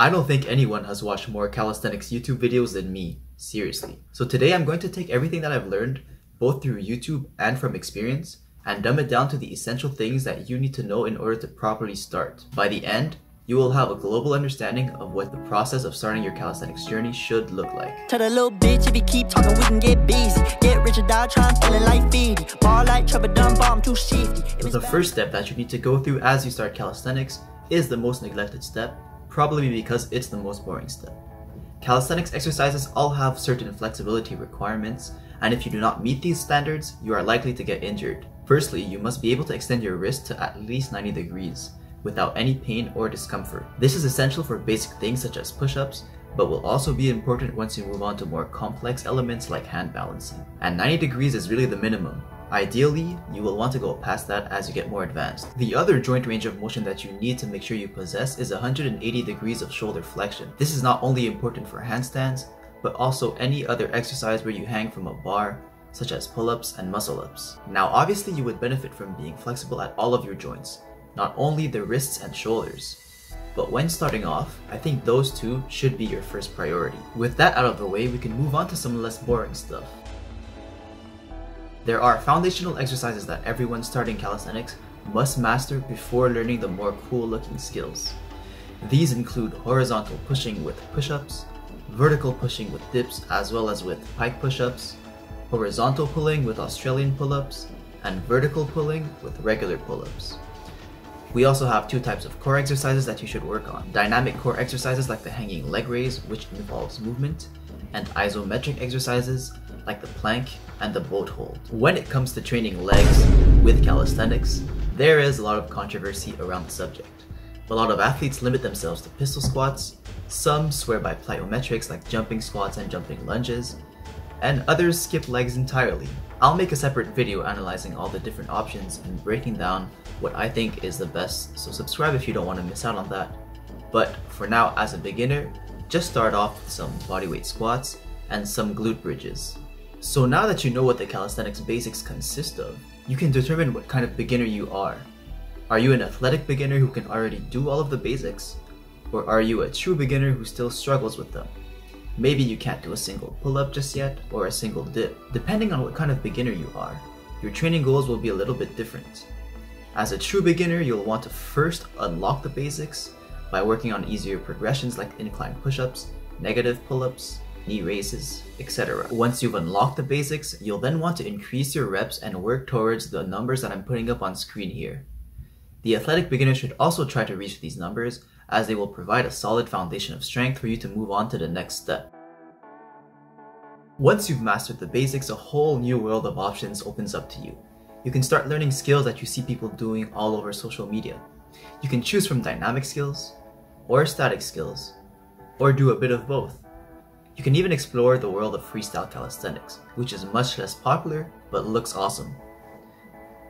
I don't think anyone has watched more calisthenics YouTube videos than me, seriously. So today I'm going to take everything that I've learned, both through YouTube and from experience, and dumb it down to the essential things that you need to know in order to properly start. By the end, you will have a global understanding of what the process of starting your calisthenics journey should look like. Tell a little bitch if you keep talking, we can get busy. Get rich or die trying to steal like Feedy. Ball like trouble dumb bomb too shifty. So the first step that you need to go through as you start calisthenics is the most neglected step, probably because it's the most boring step. Calisthenics exercises all have certain flexibility requirements, and if you do not meet these standards, you are likely to get injured. Firstly, you must be able to extend your wrist to at least 90 degrees. Without any pain or discomfort. This is essential for basic things such as push-ups, but will also be important once you move on to more complex elements like hand balancing. And 90 degrees is really the minimum. Ideally, you will want to go past that as you get more advanced. The other joint range of motion that you need to make sure you possess is 180 degrees of shoulder flexion. This is not only important for handstands, but also any other exercise where you hang from a bar, such as pull-ups and muscle-ups. Now obviously you would benefit from being flexible at all of your joints, not only the wrists and shoulders. But when starting off, I think those two should be your first priority. With that out of the way, we can move on to some less boring stuff. There are foundational exercises that everyone starting calisthenics must master before learning the more cool-looking skills. These include horizontal pushing with push-ups, vertical pushing with dips as well as with pike push-ups, horizontal pulling with Australian pull-ups, and vertical pulling with regular pull-ups. We also have two types of core exercises that you should work on. Dynamic core exercises like the hanging leg raise, which involves movement, and isometric exercises like the plank and the boat hold. When it comes to training legs with calisthenics, there is a lot of controversy around the subject. A lot of athletes limit themselves to pistol squats, some swear by plyometrics like jumping squats and jumping lunges, and others skip legs entirely. I'll make a separate video analyzing all the different options and breaking down what I think is the best, so subscribe if you don't want to miss out on that. But for now, as a beginner, just start off with some bodyweight squats and some glute bridges. So now that you know what the calisthenics basics consist of, you can determine what kind of beginner you are. Are you an athletic beginner who can already do all of the basics? Or are you a true beginner who still struggles with them? Maybe you can't do a single pull-up just yet, or a single dip. Depending on what kind of beginner you are, your training goals will be a little bit different. As a true beginner, you'll want to first unlock the basics by working on easier progressions like incline push-ups, negative pull-ups, knee raises, etc. Once you've unlocked the basics, you'll then want to increase your reps and work towards the numbers that I'm putting up on screen here. The athletic beginner should also try to reach these numbers, as they will provide a solid foundation of strength for you to move on to the next step. Once you've mastered the basics, a whole new world of options opens up to you. You can start learning skills that you see people doing all over social media. You can choose from dynamic skills, or static skills, or do a bit of both. You can even explore the world of freestyle calisthenics, which is much less popular, but looks awesome.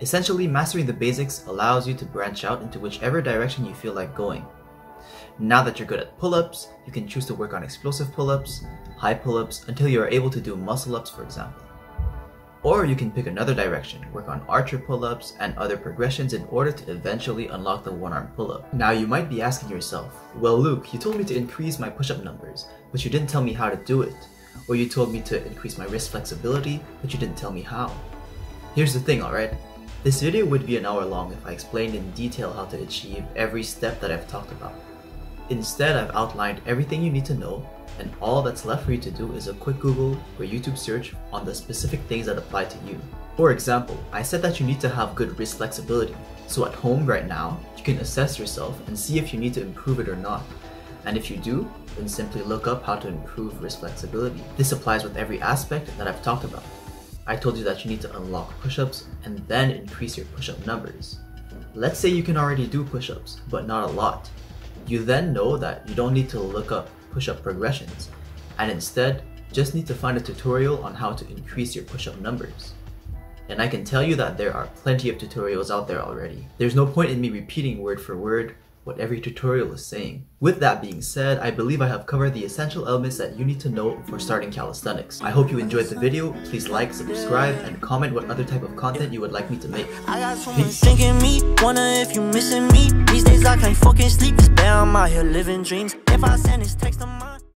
Essentially, mastering the basics allows you to branch out into whichever direction you feel like going. Now that you're good at pull-ups, you can choose to work on explosive pull-ups, high pull-ups, until you are able to do muscle-ups, for example. Or you can pick another direction, work on archer pull-ups and other progressions in order to eventually unlock the one-arm pull-up. Now you might be asking yourself, well Luke, you told me to increase my push-up numbers, but you didn't tell me how to do it. Or you told me to increase my wrist flexibility, but you didn't tell me how. Here's the thing, alright? This video would be an hour long if I explained in detail how to achieve every step that I've talked about. Instead, I've outlined everything you need to know, and all that's left for you to do is a quick Google or YouTube search on the specific things that apply to you. For example, I said that you need to have good wrist flexibility, so at home right now, you can assess yourself and see if you need to improve it or not. And if you do, then simply look up how to improve wrist flexibility. This applies with every aspect that I've talked about. I told you that you need to unlock push-ups and then increase your push-up numbers. Let's say you can already do push-ups, but not a lot. You then know that you don't need to look up push-up progressions, and instead just need to find a tutorial on how to increase your push-up numbers. And I can tell you that there are plenty of tutorials out there already. There's no point in me repeating word for word what every tutorial is saying. With that being said, I believe I have covered the essential elements that you need to know for starting calisthenics. I hope you enjoyed the video. Please like, subscribe, and comment what other type of content you would like me to make. I got someone thinking me, wonder if you missing me. These days I can't fucking sleep, it's bad, I'm out here living dreams. If I send this text to mine.